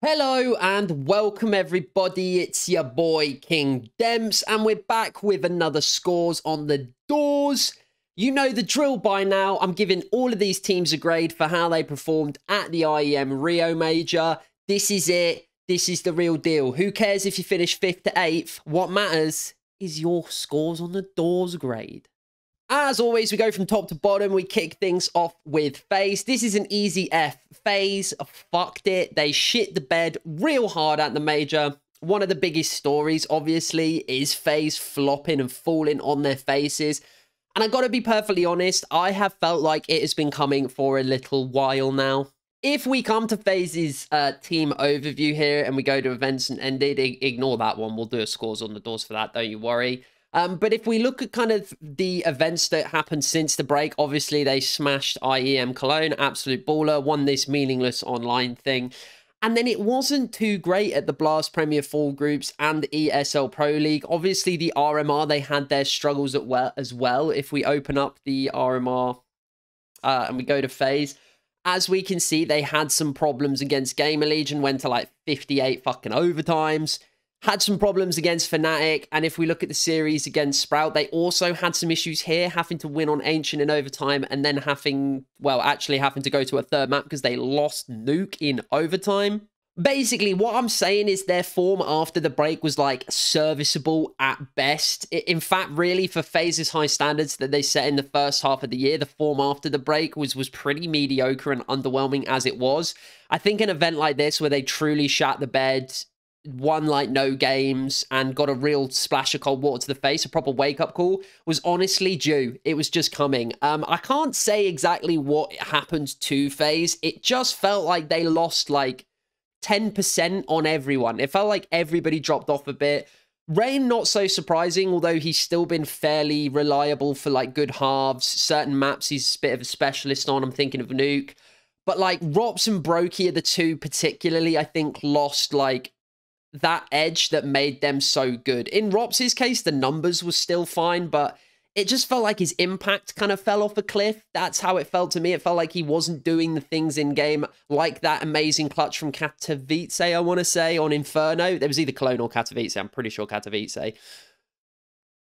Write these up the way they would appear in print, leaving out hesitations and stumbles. Hello and welcome everybody, it's your boy King Demps and we're back with another Scores on the Doors. You know the drill by now, I'm giving all of these teams a grade for how they performed at the IEM Rio Major. This is it, this is the real deal. Who cares if you finish 5th to 8th, what matters is your Scores on the Doors grade. As always, we go from top to bottom. We kick things off with FaZe. This is an easy F. FaZe fucked it. They shit the bed real hard at the major. One of the biggest stories, obviously, is FaZe flopping and falling on their faces. And I gotta be perfectly honest, I have felt like it has been coming for a little while now. If we come to FaZe's team overview here and we go to events and ended, ignore that one. We'll do a Scores on the Doors for that, don't you worry. But if we look at kind of the events that happened since the break, obviously they smashed IEM Cologne, absolute baller, won this meaningless online thing. And then it wasn't too great at the Blast Premier Fall Groups and the ESL Pro League. Obviously the RMR, they had their struggles as well. If we open up the RMR and we go to FaZe, as we can see, they had some problems against Gamer Legion, went to like 58 fucking overtimes. Had some problems against Fnatic, and if we look at the series against Sprout, they also had some issues here, having to win on Ancient in overtime, and then having to go to a third map because they lost Nuke in overtime. Basically, what I'm saying is their form after the break was, like, serviceable at best. In fact, really, for FaZe's high standards that they set in the first half of the year, the form after the break was pretty mediocre and underwhelming as it was. I think an event like this, where they truly shat the bed, won like no games and got a real splash of cold water to the face, a proper wake-up call, was honestly due. It was just coming. I can't say exactly what happened to FaZe. It just felt like they lost like 10% on everyone. It felt like everybody dropped off a bit. Rain, not so surprising, although he's still been fairly reliable for like good halves. Certain maps he's a bit of a specialist on. I'm thinking of Nuke. But like Rops and Broky are the two particularly I think lost like that edge that made them so good. In Rops's case, the numbers were still fine, but it just felt like his impact kind of fell off a cliff. That's how it felt to me. It felt like he wasn't doing the things in game, like that amazing clutch from katavice, I want to say, on Inferno. There was either Cologne or katavice. I'm pretty sure katavice.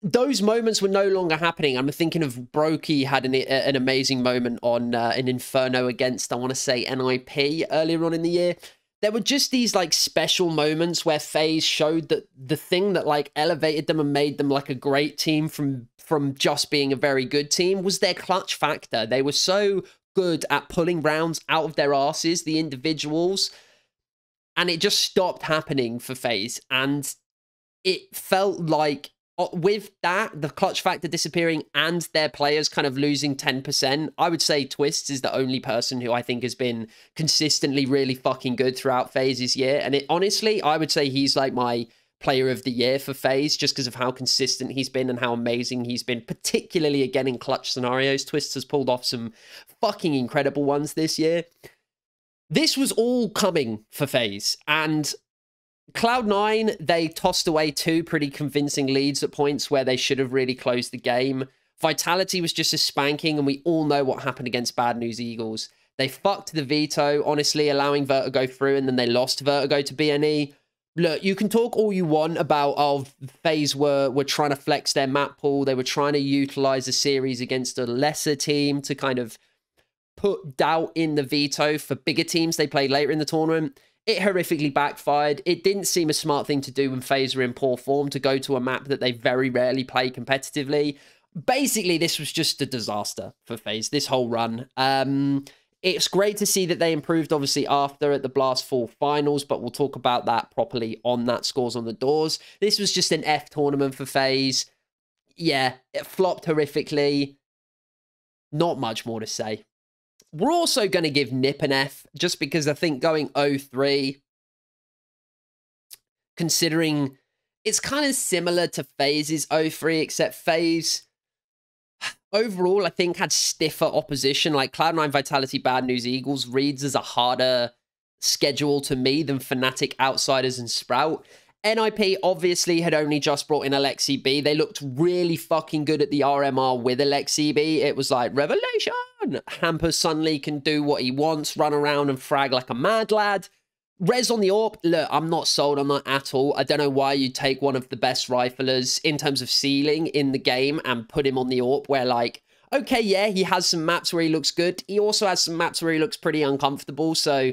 Those moments were no longer happening. I'm thinking of Broky had an amazing moment on an Inferno against, I want to say, NIP earlier on in the year. There were just these, like, special moments where FaZe showed that the thing that, like, elevated them and made them, like, a great team from just being a very good team was their clutch factor. They were so good at pulling rounds out of their asses, the individuals, and it just stopped happening for FaZe. And it felt like, with that, the clutch factor disappearing and their players kind of losing 10%, I would say Twistzz is the only person who I think has been consistently really fucking good throughout FaZe's year. And honestly, I would say he's like my player of the year for FaZe just because of how consistent he's been and how amazing he's been, particularly again in clutch scenarios. Twistzz has pulled off some fucking incredible ones this year. This was all coming for FaZe, and Cloud9, they tossed away two pretty convincing leads at points where they should have really closed the game. Vitality was just a spanking, and we all know what happened against Bad News Eagles. They fucked the veto, honestly, allowing Vertigo through, and then they lost Vertigo to BNE. Look, you can talk all you want about, oh, FaZe were trying to flex their map pool. They were trying to utilize a series against a lesser team to kind of put doubt in the veto for bigger teams they play later in the tournament. It horrifically backfired. It didn't seem a smart thing to do when FaZe are in poor form to go to a map that they very rarely play competitively. Basically, this was just a disaster for FaZe, this whole run. It's great to see that they improved, obviously, after at the Blast Fall Finals, but we'll talk about that properly on that Scores on the Doors. This was just an F tournament for FaZe. Yeah, it flopped horrifically. Not much more to say. We're also going to give NIP an F, just because I think going 0-3, considering it's kind of similar to FaZe's 0-3, except FaZe overall, I think, had stiffer opposition. Like, Cloud9, Vitality, Bad News, Eagles reads as a harder schedule to me than Fnatic, Outsiders, and Sprout. NIP obviously had only just brought in Alexib. They looked really fucking good at the RMR with Alexib. It was like, revelation! Hamper suddenly can do what he wants, run around and frag like a mad lad. Rez on the AWP, look, I'm not sold on that at all. I don't know why you take one of the best riflers in terms of ceiling in the game and put him on the AWP where, like, okay, yeah, he has some maps where he looks good. He also has some maps where he looks pretty uncomfortable. So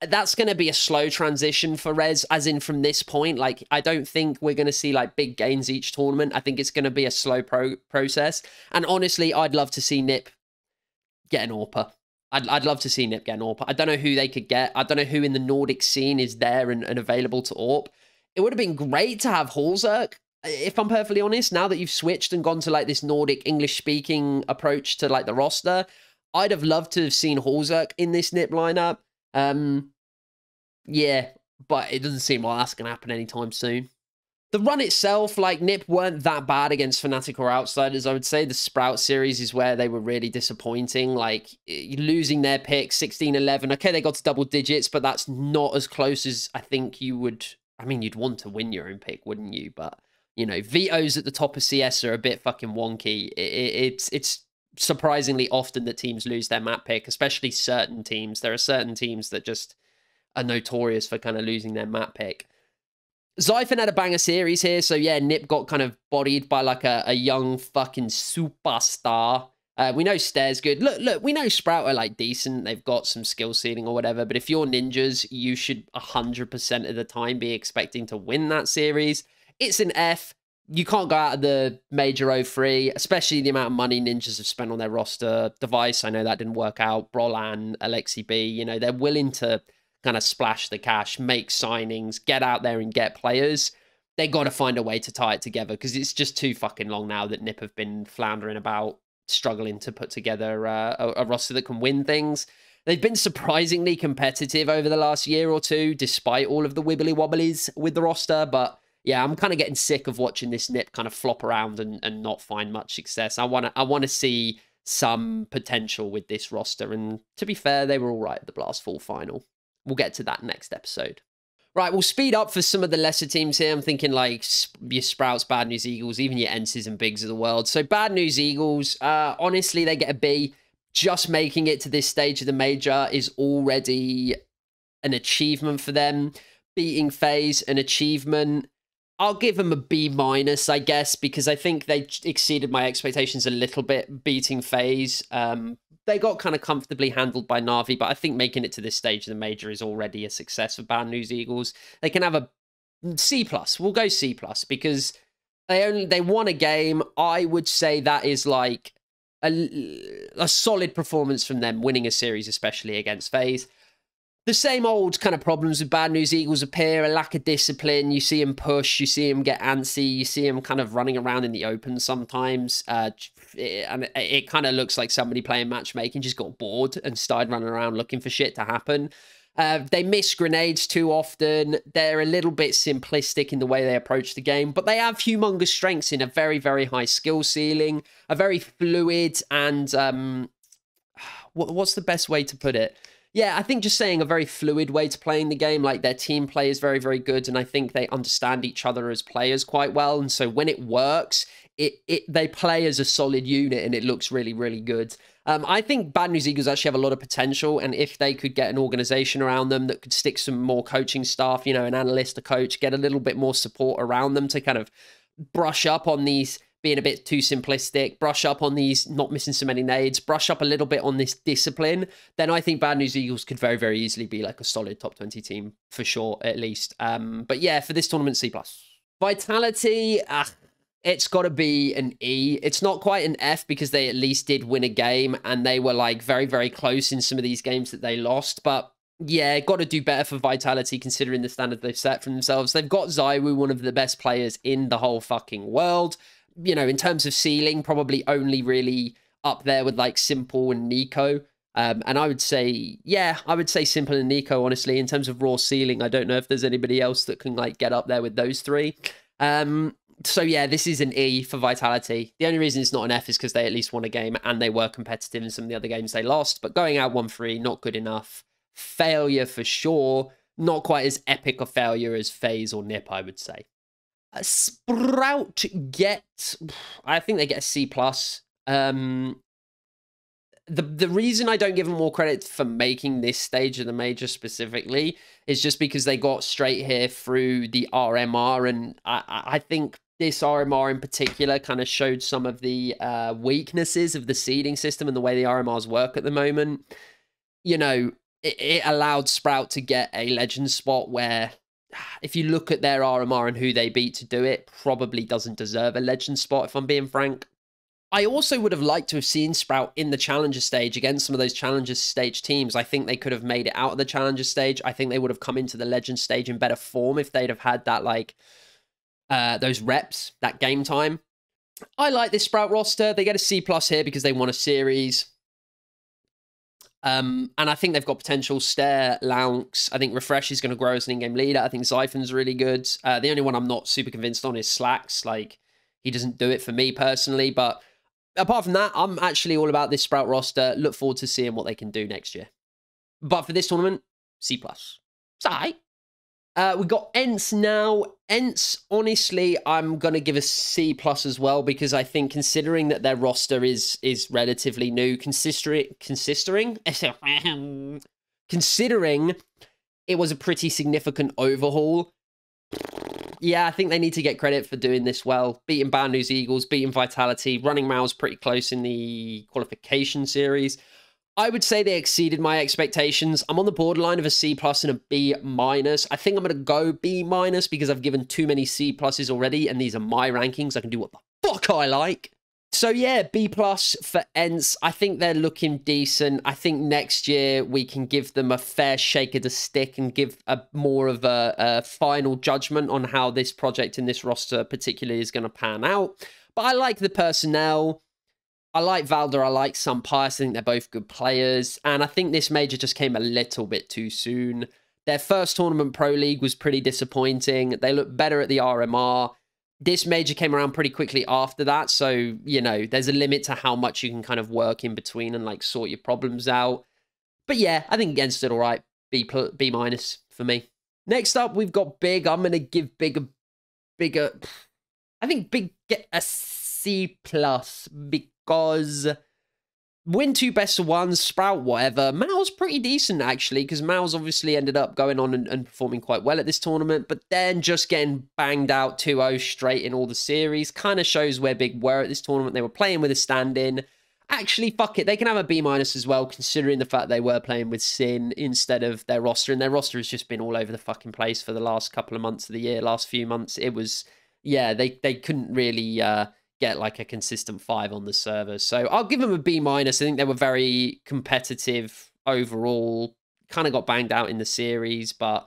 that's going to be a slow transition for Rez, as in from this point. Like, I don't think we're going to see, like, big gains each tournament. I think it's going to be a slow process. And honestly, I'd love to see NIP get an AWPer. I'd love to see NIP get an AWP. I don't know who they could get. I don't know who in the Nordic scene is there and available to AWP. It would have been great to have Halzirk, if I'm perfectly honest, now that you've switched and gone to, like, this Nordic English-speaking approach to, like, the roster. I'd have loved to have seen Halzirk in this NIP lineup. Yeah, but it doesn't seem like that's going to happen anytime soon. The run itself, like, NIP weren't that bad against Fnatic or Outsiders. I would say the Sprout series is where they were really disappointing. Like, losing their pick, 16-11. Okay, they got to double digits, but that's not as close as I think you would... I mean, you'd want to win your own pick, wouldn't you? But, you know, vetoes at the top of CS are a bit fucking wonky. It's surprisingly often that teams lose their map pick, especially certain teams. There are certain teams that just are notorious for kind of losing their map pick. Zyphon had a banger series here, so yeah, NIP got kind of bodied by, like, a young fucking superstar. We know Stair's good. Look, we know Sprout are, like, decent. They've got some skill ceiling or whatever, but if you're Ninjas, you should 100% of the time be expecting to win that series. It's an F. You can't go out of the Major 03, especially the amount of money Ninjas have spent on their roster. Device, I know that didn't work out. Brolan, Alexib, you know, they're willing to kind of splash the cash, make signings, get out there and get players. They got to find a way to tie it together because it's just too fucking long now that NIP have been floundering about, struggling to put together a roster that can win things. They've been surprisingly competitive over the last year or two, despite all of the wibbly wobblies with the roster. But yeah, I'm kind of getting sick of watching this NIP kind of flop around and not find much success. I want to see some potential with this roster. And to be fair, they were all right at the Blast4 final. We'll get to that next episode. Right, we'll speed up for some of the lesser teams here. I'm thinking, like, your Sprouts, Bad News Eagles, even your Ences and Bigs of the world. So Bad News Eagles, honestly, they get a B. Just making it to this stage of the Major is already an achievement for them. Beating FaZe, an achievement. I'll give them a B minus, I guess, because I think they exceeded my expectations a little bit, beating FaZe. They got kind of comfortably handled by NAVI, but I think making it to this stage of the Major is already a success for Bad News Eagles. They can have a C+. We'll go C+, because they won a game. I would say that is, like, a solid performance from them, winning a series, especially against FaZe. The same old kind of problems with Bad News Eagles appear, a lack of discipline. You see him push, you see him get antsy, you see him kind of running around in the open sometimes. And it kind of looks like somebody playing matchmaking just got bored and started running around looking for shit to happen. They miss grenades too often. They're a little bit simplistic in the way they approach the game, but they have humongous strengths in a very, very high skill ceiling, a very fluid and... what's the best way to put it? Yeah, I think just saying a very fluid way to playing the game, like their team play is very, very good. And I think they understand each other as players quite well. And so when it works, they play as a solid unit and it looks really, really good. I think Bad News Eagles actually have a lot of potential. And if they could get an organization around them that could stick some more coaching staff, you know, an analyst, a coach, get a little bit more support around them to kind of brush up on these being a bit too simplistic, brush up on these not missing so many nades, brush up a little bit on this discipline, then I think Bad News Eagles could very, very easily be like a solid top 20 team for sure, at least. But yeah, for this tournament, C+. Vitality, it's got to be an E. It's not quite an F because they at least did win a game and they were like very, very close in some of these games that they lost. But yeah, got to do better for Vitality considering the standard they've set for themselves. They've got Zaiwu, one of the best players in the whole fucking world. You know, in terms of ceiling, probably only really up there with like s1mple and Nico. And I would say, yeah, I would say s1mple and Nico, honestly, in terms of raw ceiling. I don't know if there's anybody else that can like get up there with those three. So yeah, this is an E for Vitality. The only reason it's not an F is because they at least won a game and they were competitive in some of the other games they lost. But going out 1-3, not good enough. Failure for sure. Not quite as epic a failure as FaZe or NIP, I would say. Sprout get, I think they get a C+. The reason I don't give them more credit for making this stage of the major specifically is just because they got straight here through the RMR, and I think this RMR in particular kind of showed some of the weaknesses of the seeding system and the way the RMRs work at the moment. You know, it allowed Sprout to get a legend spot where, if you look at their RMR and who they beat to do it, probably doesn't deserve a legend spot, if I'm being frank. I also would have liked to have seen Sprout in the Challenger stage against some of those Challenger stage teams. I think they could have made it out of the Challenger stage. I think they would have come into the Legend stage in better form if they'd have had that, like, those reps, that game time. I like this Sprout roster. They get a C+ here because they won a series. And I think they've got potential. Stair, Lounx. I think Refresh is going to grow as an in-game leader. I think Xiphon's really good. The only one I'm not super convinced on is Slacks. Like, he doesn't do it for me personally, but apart from that, I'm actually all about this Sprout roster. Look forward to seeing what they can do next year. But for this tournament, C+. It's all right. We got Ence now. Ence, honestly, I'm going to give a C+ as well, because I think considering that their roster is relatively new, considering it was a pretty significant overhaul, yeah, I think they need to get credit for doing this well. Beating Bad News Eagles, beating Vitality, running MOUZ pretty close in the qualification series. I would say they exceeded my expectations. I'm on the borderline of a C+ and a B-. I think I'm going to go B- because I've given too many C+ already, and these are my rankings. I can do what the fuck I like. So yeah, B+ for Ence. I think they're looking decent. I think next year we can give them a fair shake of the stick and give a more of a final judgment on how this project in this roster particularly is going to pan out. But I like the personnel. I like Valder. I like s1mple. I think they're both good players. And I think this major just came a little bit too soon. Their first tournament Pro League was pretty disappointing. They looked better at the RMR. This major came around pretty quickly after that, so, you know, there's a limit to how much you can kind of work in between and, like, sort your problems out. But yeah, I think Ence did all right. B- for me. Next up, we've got Big. I'm going to give Big a... I think Big get a C+ because win 2 best of 1s, Sprout, whatever. MOUZ pretty decent, actually, because MOUZ obviously ended up going on and performing quite well at this tournament, but then just getting banged out 2-0 straight in all the series. Kind of shows where Big were at this tournament. They were playing with a stand-in. Actually, fuck it. They can have a B- as well, considering the fact they were playing with Sin instead of their roster, and their roster has just been all over the fucking place for the last couple of months of the year, last few months. It was, yeah, they couldn't really... get like a consistent 5 on the server. So I'll give them a B-. I think they were very competitive overall. Kind of got banged out in the series, but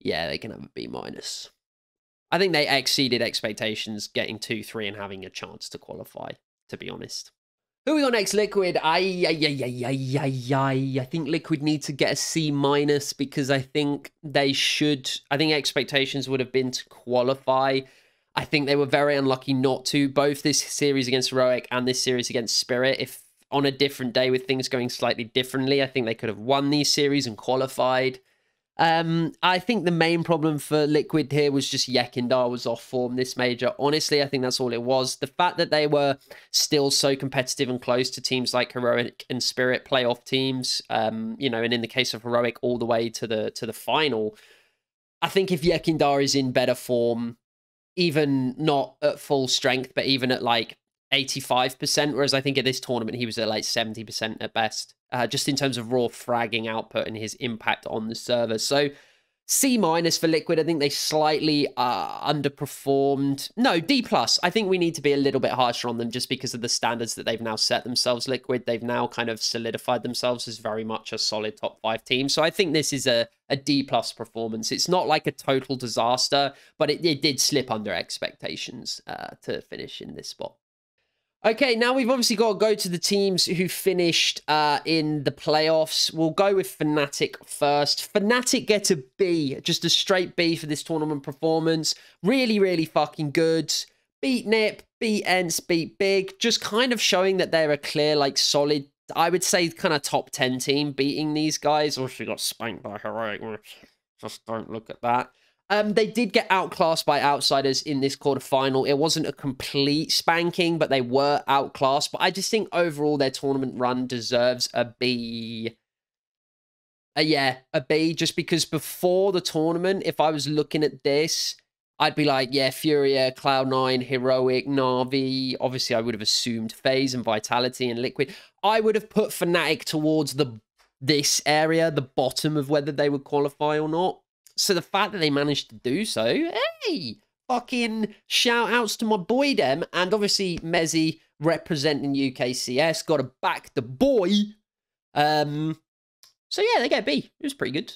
yeah, they can have a B-. I think they exceeded expectations, getting 2-3 and having a chance to qualify, to be honest. Who we got next? Liquid. I think Liquid need to get a C- because I think they should. I think expectations would have been to qualify. I think they were very unlucky not to, both this series against Heroic and this series against Spirit. If on a different day with things going slightly differently, I think they could have won these series and qualified. I think the main problem for Liquid here was just Yekindar was off form this major. Honestly, I think that's all it was. The fact that they were still so competitive and close to teams like Heroic and Spirit, playoff teams, you know, and in the case of Heroic, all the way to the final. I think if Yekindar is in better form, even not at full strength, but even at like 85%, whereas I think at this tournament he was at like 70% at best, just in terms of raw fragging output and his impact on the server. So C- for Liquid. I think they slightly underperformed. No, D+. I think we need to be a little bit harsher on them just because of the standards that they've now set themselves, Liquid. They've now kind of solidified themselves as very much a solid top 5 team. So I think this is a D+ performance. It's not like a total disaster, but it did slip under expectations to finish in this spot. Okay, now we've obviously got to go to the teams who finished in the playoffs. We'll go with Fnatic first. Fnatic get a B, just a straight B for this tournament performance. Really, really fucking good. Beat NIP, beat Ence, beat Big. Just kind of showing that they're a clear, like, solid, I would say, kind of top 10 team beating these guys. Or she got spanked by Heroic. Just don't look at that. They did get outclassed by Outsiders in this quarterfinal. It wasn't a complete spanking, but they were outclassed. But I just think overall their tournament run deserves a B. Yeah, a B, just because before the tournament, if I was looking at this, I'd be like, yeah, Furia, Cloud9, Heroic, NAVI. Obviously, I would have assumed FaZe and Vitality and Liquid. I would have put Fnatic towards this area, the bottom of whether they would qualify or not. So the fact that they managed to do so, hey, fucking shout-outs to my boy Dem. And obviously, Mezzi representing UKCS, got to back the boy. So yeah, they get a B. It was pretty good.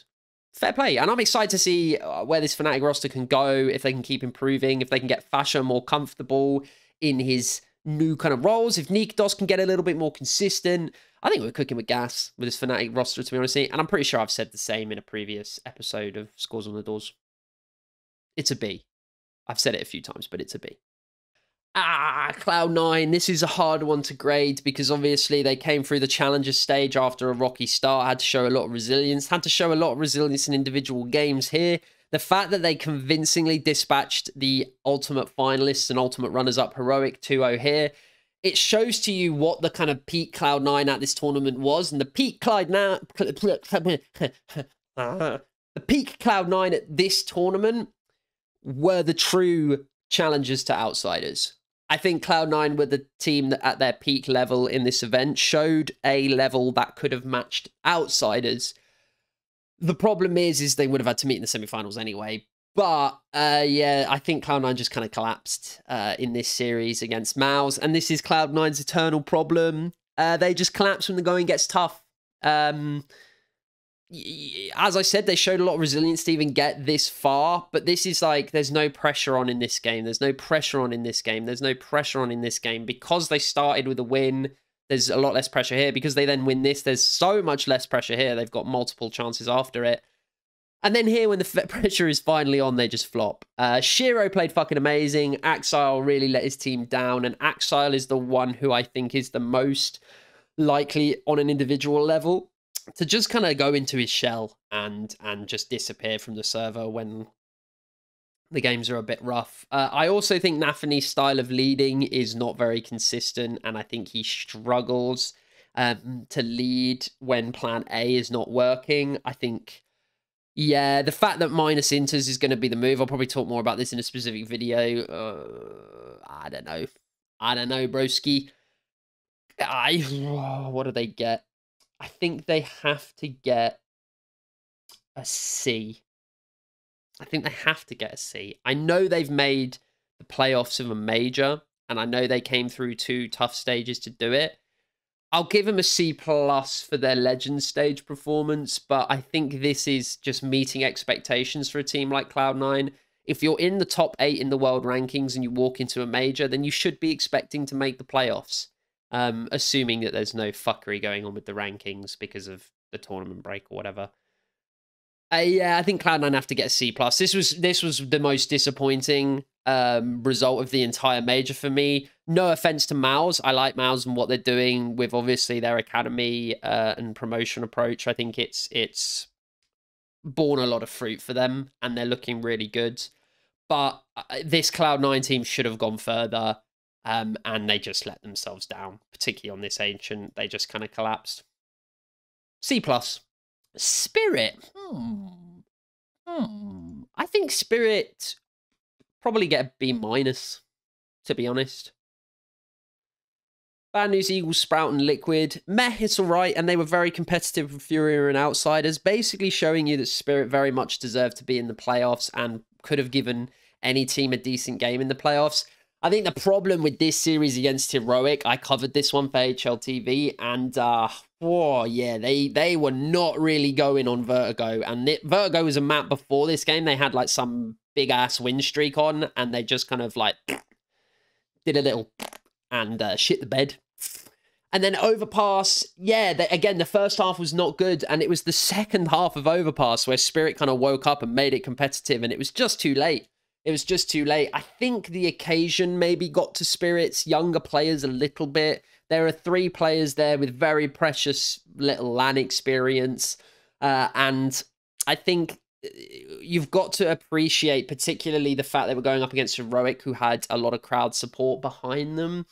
Fair play. And I'm excited to see where this Fnatic roster can go, if they can keep improving, if they can get Fasher more comfortable in his new kind of roles, if Nikdos can get a little bit more consistent. I think we're cooking with gas with this Fnatic roster, to be honest. And I'm pretty sure I've said the same in a previous episode of Scores on the Doors. It's a B. I've said it a few times, but it's a B. Cloud9, this is a hard one to grade because obviously they came through the challenger stage after a rocky start, had to show a lot of resilience, had to show a lot of resilience in individual games here. The fact that they convincingly dispatched the ultimate finalists and ultimate runners-up Heroic 2-0 here, it shows to you what the kind of peak Cloud9 at this tournament was. And the peak Cloud9 at this tournament were the true challengers to Outsiders. I think Cloud9 were the team that at their peak level in this event showed a level that could have matched Outsiders. The problem is they would have had to meet in the semi-finals anyway. But yeah, I think Cloud9 just kind of collapsed in this series against MOUZ. And this is Cloud9's eternal problem. They just collapse when the going gets tough. As I said, they showed a lot of resilience to even get this far, but this is like, there's no pressure on in this game. There's no pressure on in this game. There's no pressure on in this game. Because they started with a win, there's a lot less pressure here. Because they then win this, there's so much less pressure here. They've got multiple chances after it. And then here, when the pressure is finally on, they just flop. Shiro played fucking amazing. Axile really let his team down, and Axile is the one who I think is the most likely on an individual level to just kind of go into his shell and just disappear from the server when the games are a bit rough. I also think Nafani's style of leading is not very consistent, and I think he struggles to lead when plan A is not working. I think, yeah, the fact that minus Inters is going to be the move, I'll probably talk more about this in a specific video. I don't know. I don't know, broski. What do they get? I think they have to get a C. I think they have to get a C. I know they've made the playoffs of a major, and I know they came through two tough stages to do it. I'll give them a C+ for their legend stage performance, but I think this is just meeting expectations for a team like Cloud9. If you're in the top 8 in the world rankings and you walk into a major, then you should be expecting to make the playoffs. Assuming that there's no fuckery going on with the rankings because of the tournament break or whatever. Yeah, I think Cloud9 have to get a C+. This was the most disappointing result of the entire major for me. No offense to MOUZ. I like MOUZ and what they're doing with obviously their academy and promotion approach. I think it's borne a lot of fruit for them, and they're looking really good. But this Cloud9 team should have gone further. And they just let themselves down, particularly on this Ancient. They just kind of collapsed. C+. Spirit. I think Spirit probably get a B-, to be honest. Bad News Eagles, Sprout, and Liquid. Meh, it's all right, and they were very competitive with Furia and Outsiders, basically showing you that Spirit very much deserved to be in the playoffs and could have given any team a decent game in the playoffs. I think the problem with this series against Heroic, I covered this one for HLTV, and whoa, yeah, they were not really going on Vertigo. And Vertigo was a map before this game. They had like some big ass win streak on, and they just kind of like did a little and shit the bed. And then Overpass, yeah, again, the first half was not good, and it was the second half of Overpass where Spirit kind of woke up and made it competitive, and it was just too late. It was just too late. I think the occasion maybe got to Spirit's younger players a little bit. There are 3 players there with very precious little LAN experience. And I think you've got to appreciate particularly the fact they were going up against Heroic, who had a lot of crowd support behind them.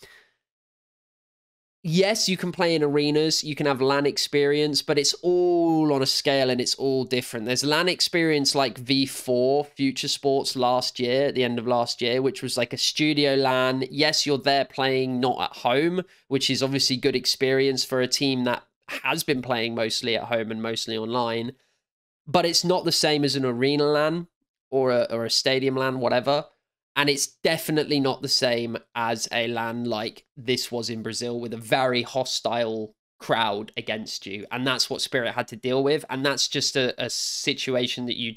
Yes, you can play in arenas, you can have LAN experience, but it's all on a scale and it's all different. There's LAN experience like V4 Future Sports last year, at the end of last year, which was like a studio LAN. Yes, you're there playing not at home, which is obviously good experience for a team that has been playing mostly at home and mostly online. But it's not the same as an arena LAN or a stadium LAN, whatever. And it's definitely not the same as a LAN like this was in Brazil, with a very hostile crowd against you. And that's what Spirit had to deal with. And that's just a situation that you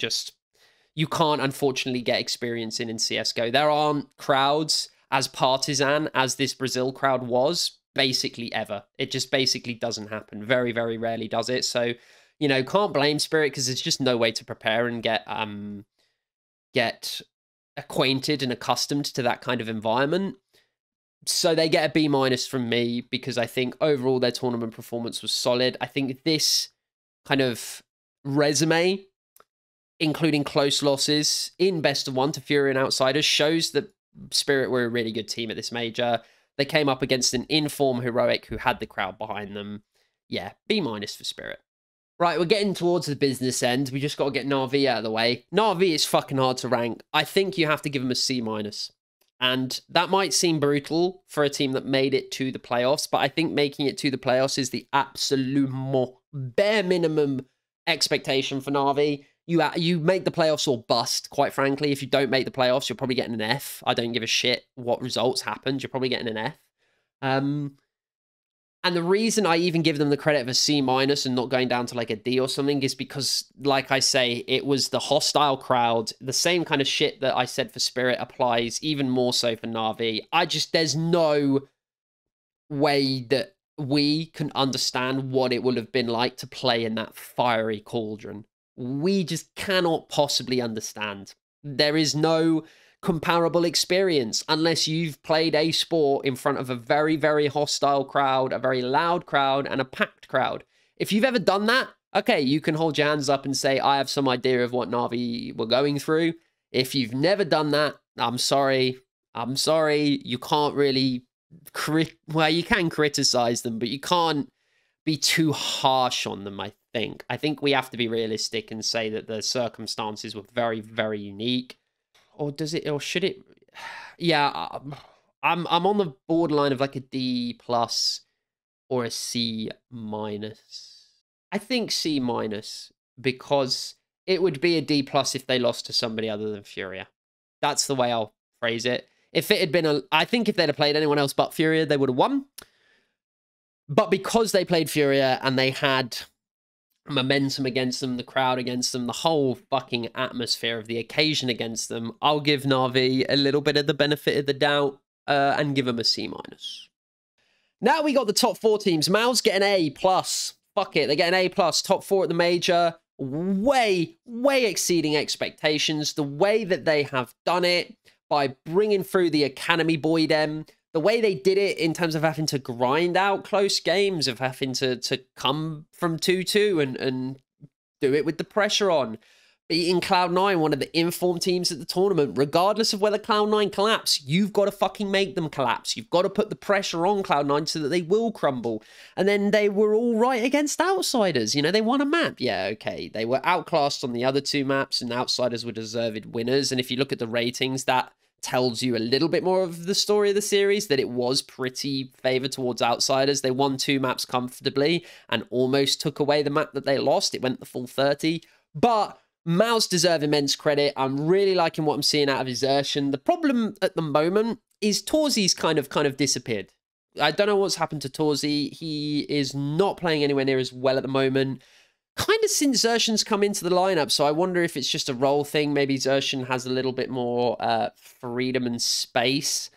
can't unfortunately get experience in CSGO. There aren't crowds as partisan as this Brazil crowd was basically ever. It just basically doesn't happen. Very, very rarely does it. So, you know, can't blame Spirit, because there's just no way to prepare and get acquainted and accustomed to that kind of environment. So they get a B- from me, because I think overall their tournament performance was solid. I think this kind of resume, including close losses in best of one to Furia and Outsiders, shows that Spirit were a really good team at this major. They came up against an in-form Heroic who had the crowd behind them. Yeah, B- for Spirit. Right, we're getting towards the business end. We just got to get NAVI out of the way. NAVI is fucking hard to rank. I think you have to give them a C-. And that might seem brutal for a team that made it to the playoffs, but I think making it to the playoffs is the absolute bare minimum expectation for NAVI. You make the playoffs or bust, quite frankly. If you don't make the playoffs, you're probably getting an F. I don't give a shit what results happened. You're probably getting an F. And the reason I even give them the credit of a C- and not going down to like a D or something is because, like I say, it was the hostile crowd. The same kind of shit that I said for Spirit applies even more so for NAVI. There's no way that we can understand what it would have been like to play in that fiery cauldron. We just cannot possibly understand. There is no comparable experience unless you've played a sport in front of a very, very hostile crowd, a very loud crowd, and a packed crowd. If you've ever done that, okay, you can hold your hands up and say, I have some idea of what NAVI were going through. If you've never done that, I'm sorry, you can't really, well, you can criticize them, but you can't be too harsh on them, I think. I think we have to be realistic and say that the circumstances were very, very unique. Or does it, or should it? Yeah, I'm on the borderline of like a D+ or a C-. I think C- because it would be a D+ if they lost to somebody other than Furia. That's the way I'll phrase it. If it had been I think if they'd have played anyone else but Furia, they would have won. But because they played Furia and they had momentum against them, the crowd against them, the whole fucking atmosphere of the occasion against them, I'll give NAVI a little bit of the benefit of the doubt and give them a C-. Now we got the top four teams. MOUZ get an A+. Fuck it, they get an A+. Top four at the major. Way, way exceeding expectations. The way that they have done it by bringing through the academy boy them. The way they did it in terms of having to grind out close games, of having to come from 2-2 and do it with the pressure on. Beating Cloud9, one of the in-form teams at the tournament, regardless of whether Cloud9 collapse, you've got to fucking make them collapse. You've got to put the pressure on Cloud9 so that they will crumble. And then they were all right against Outsiders. You know, they won a map. Yeah, okay. They were outclassed on the other two maps, and Outsiders were deserved winners. And if you look at the ratings, that tells you a little bit more of the story of the series, that it was pretty favored towards Outsiders. They won two maps comfortably and almost took away the map that they lost. It went the full 30. But MOUZ deserve immense credit. I'm really liking what I'm seeing out of Exertion. The problem at the moment is Torzy's kind of disappeared. I don't know what's happened to Torzy. He is not playing anywhere near as well at the moment. Kind of since Exertion's come into the lineup, so I wonder if it's just a role thing. Maybe Exertion has a little bit more freedom and space.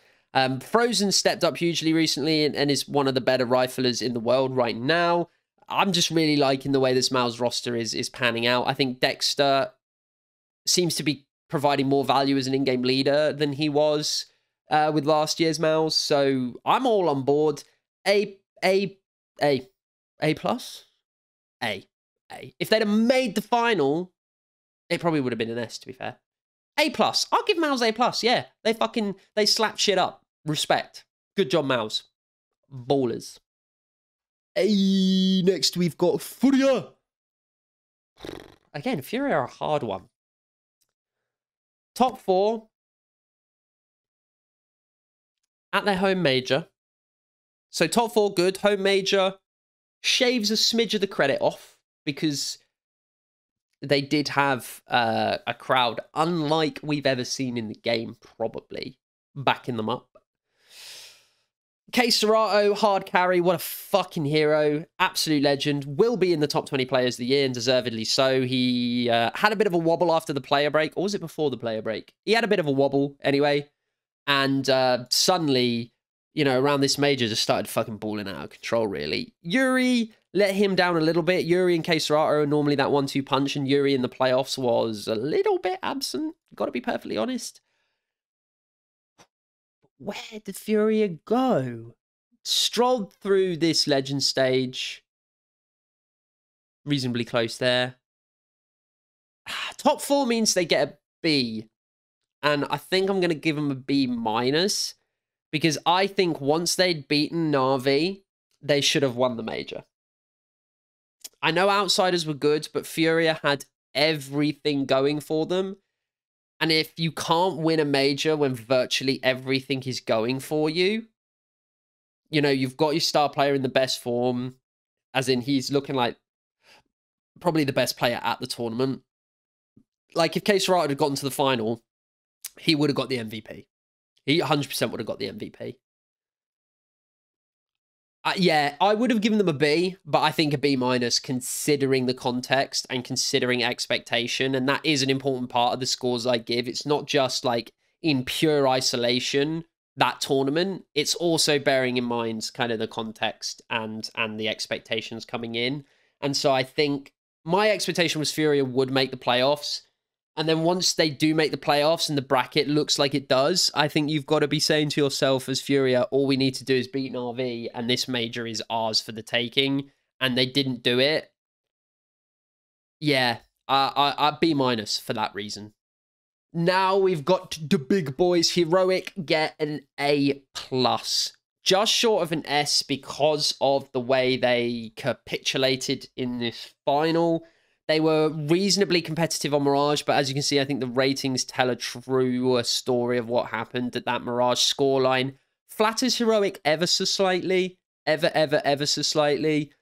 Frozen stepped up hugely recently and is one of the better riflers in the world right now. I'm just really liking the way this MOUZ roster is panning out. I think Dexter seems to be providing more value as an in-game leader than he was with last year's MOUZ, so I'm all on board. A+? A. If they'd have made the final, It probably would have been an S, to be fair. A+. I'll give MOUZ A+. Yeah, they slapped shit up. Respect. Good job, MOUZ. Ballers. Hey, next we've got Furia. Again, Furia are a hard one. Top four. At their home major. So top four, good. Home major shaves a smidge of the credit off because they did have a crowd unlike we've ever seen in the game, probably, backing them up. K Serato, hard carry. What a fucking hero. Absolute legend. Will be in the top 20 players of the year, and deservedly so. He had a bit of a wobble after the player break. Or was it before the player break? He had a bit of a wobble anyway. And suddenly, you know, around this major, just started fucking balling out of control, really. Yuri let him down a little bit. Yuri and K Serato are normally that 1-2 punch, and Yuri in the playoffs was a little bit absent. Got to be perfectly honest. Where did Furia go? Strolled through this legend stage. Reasonably close there. Top four means they get a B. And I think I'm going to give them a B-, because I think once they'd beaten NAVI, they should have won the major. I know Outsiders were good, but Furia had everything going for them. And if you can't win a major when virtually everything is going for you, you know, you've got your star player in the best form, as in he's looking like probably the best player at the tournament. Like if K Serato had gotten to the final, he would have got the MVP. He 100% would have got the MVP. Yeah, I would have given them a B, but I think a B- considering the context and considering expectation. And that is an important part of the scores I give. It's not just like in pure isolation, that tournament. It's also bearing in mind kind of the context and the expectations coming in. And so I think my expectation was Furia would make the playoffs. And then once they do make the playoffs and the bracket looks like it does, I think you've got to be saying to yourself as Furia, all we need to do is beat NAVI and this major is ours for the taking. And they didn't do it. Yeah, I B- for that reason. Now we've got the big boys. Heroic get an A+. Just short of an S because of the way they capitulated in this final. They were reasonably competitive on Mirage, but as you can see, I think the ratings tell a truer story of what happened at that Mirage scoreline. Flatters Heroic ever so slightly. Ever so slightly.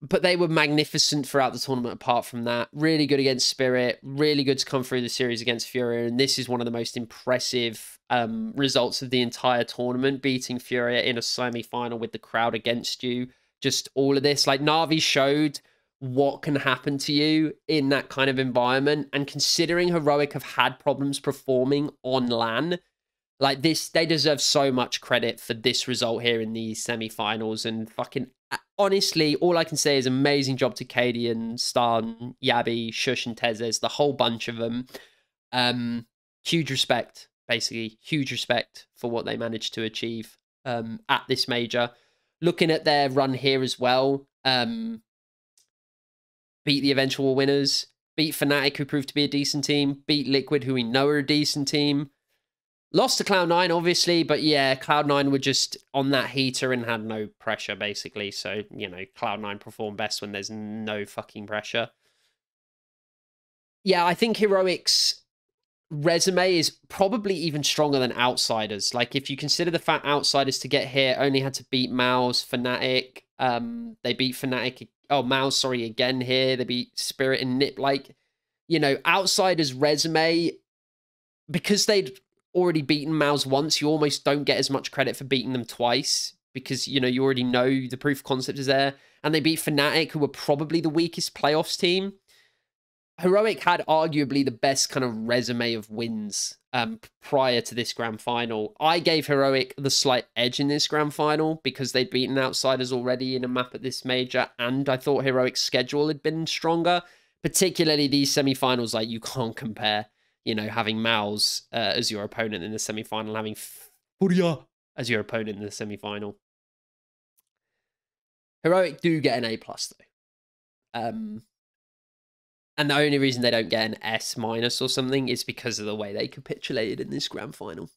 But they were magnificent throughout the tournament apart from that. Really good against Spirit. Really good to come through the series against Furia. And this is one of the most impressive results of the entire tournament. Beating Furia in a semi-final with the crowd against you. Just all of this. Like, NAVI showed what can happen to you in that kind of environment. And considering Heroic have had problems performing on LAN, like this, they deserve so much credit for this result here in the semi-finals. And fucking, honestly, all I can say is amazing job to Kadian, Stan, Yabi, Shush and Tezes, the whole bunch of them. Huge respect, basically. Huge respect for what they managed to achieve at this major. Looking at their run here as well, beat the eventual winners, beat Fnatic, who proved to be a decent team, beat Liquid, who we know are a decent team. Lost to Cloud9, obviously, but yeah, Cloud9 were just on that heater and had no pressure, basically. So, you know, Cloud9 perform best when there's no fucking pressure. Yeah, I think Heroic's resume is probably even stronger than Outsiders. Like, if you consider the fact Outsiders to get here only had to beat MOUZ, Fnatic. They beat Fnatic, MOUZ, again here. They beat Spirit and NIP. Like, you know, Outsiders' resume, because they'd already beaten MOUZ once, you almost don't get as much credit for beating them twice because, you know, you already know the proof of concept is there. And they beat Fnatic, who were probably the weakest playoffs team. Heroic had arguably the best kind of resume of wins prior to this grand final. I gave Heroic the slight edge in this grand final because they'd beaten Outsiders already in a map at this major, and I thought Heroic's schedule had been stronger, particularly these semi-finals. Like, you can't compare, you know, having MOUZ as your opponent in the semi-final, having Furia as your opponent in the semi-final. Heroic do get an A+, though. And the only reason they don't get an S- or something is because of the way they capitulated in this grand final.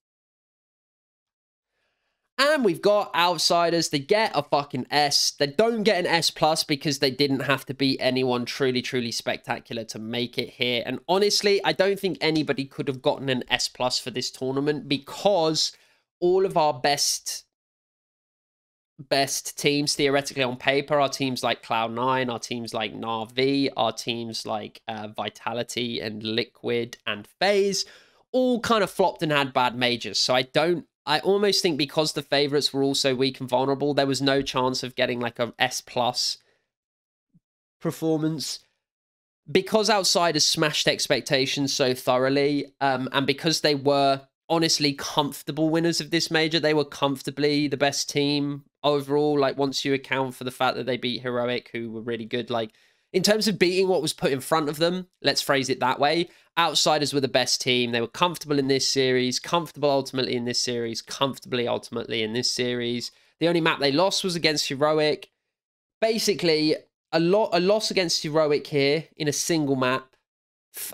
And we've got Outsiders. They get a fucking S. They don't get an S+ because they didn't have to beat anyone truly, truly spectacular to make it here. And honestly, I don't think anybody could have gotten an S+ for this tournament because all of our best teams, theoretically on paper, are teams like Cloud9, our teams like NAVI, our teams like Vitality and Liquid and FaZe, all kind of flopped and had bad majors. So I almost think because the favorites were also weak and vulnerable, there was no chance of getting like an S+ performance. Because Outsiders smashed expectations so thoroughly, and because they were honestly comfortable winners of this major, they were comfortably the best team overall. Like, once you account for the fact that they beat Heroic, who were really good, like, in terms of beating what was put in front of them, let's phrase it that way, Outsiders were the best team. They were comfortable in this series, comfortable ultimately in this series, comfortably ultimately in this series. The only map they lost was against Heroic. Basically, a loss against Heroic here in a single map,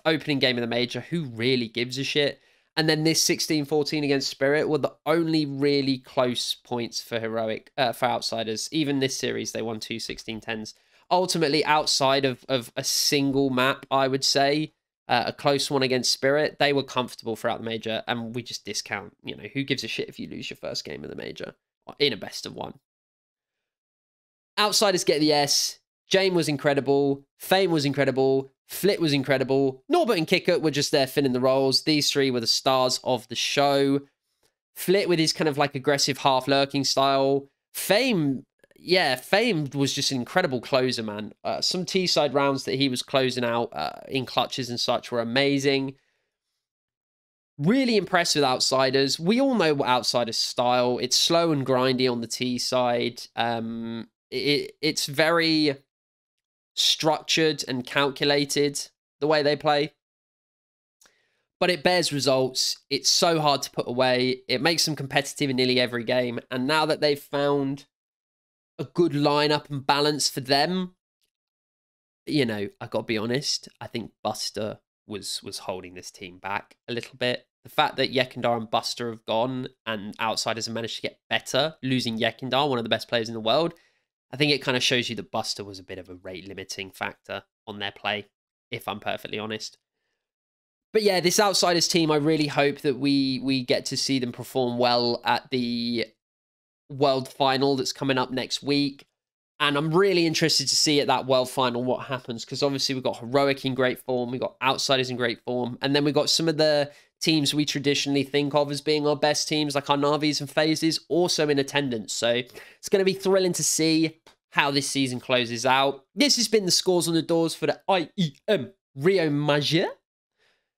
opening game of the major. Who really gives a shit? And then this 16-14 against Spirit were the only really close points for Heroic, for Outsiders. Even this series, they won two 16-10s. Ultimately, outside of a single map, I would say, a close one against Spirit, they were comfortable throughout the major, and we just discount, you know, who gives a shit if you lose your first game of the major in a best of one. Outsiders get the S. Jane was incredible. Fame was incredible. Flit was incredible. Norbert and Kickert were just there filling the roles. These three were the stars of the show. Flit with his kind of like aggressive half-lurking style. Fame... yeah, Fame was just an incredible closer, man. Some T-side rounds that he was closing out in clutches and such were amazing. Really impressed with Outsiders. We all know what Outsiders' style. It's slow and grindy on the T-side. It's very structured and calculated, the way they play. But it bears results. It's so hard to put away. It makes them competitive in nearly every game. And now that they've found a good lineup and balance for them, you know, I gotta be honest, I think Buster was holding this team back a little bit. The fact that Yekindar and Buster have gone and Outsiders have managed to get better, losing Yekindar, one of the best players in the world, I think it kind of shows you that Buster was a bit of a rate limiting factor on their play, if I'm perfectly honest. But yeah, this Outsiders team, I really hope that we get to see them perform well at the World Final that's coming up next week, and I'm really interested to see at that World Final what happens, because obviously we've got Heroic in great form, we've got Outsiders in great form, and then we've got some of the teams we traditionally think of as being our best teams, like our NAVIs and FaZes, also in attendance. So it's going to be thrilling to see how this season closes out. This has been the Scores on the Doors for the IEM Rio Major.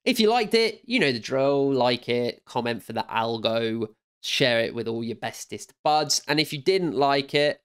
If you liked it, you know the drill, like it, comment for the algo, share it with all your bestest buds. And if you didn't like it,